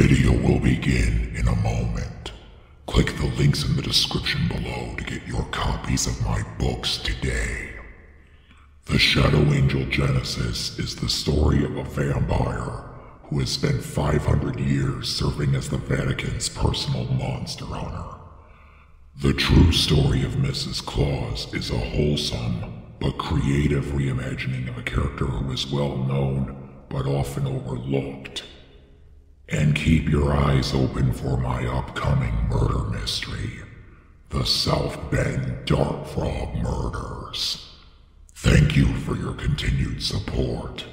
video will begin in a moment. Click the links in the description below to get your copies of my books today. The Shadow Angel Genesis is the story of a vampire who has spent 500 years serving as the Vatican's personal monster hunter. The True Story of Mrs. Claus is a wholesome but creative reimagining of a character who is well known but often overlooked. And keep your eyes open for my upcoming murder mystery, The South Bend Dark Frog Murders. Thank you for your continued support.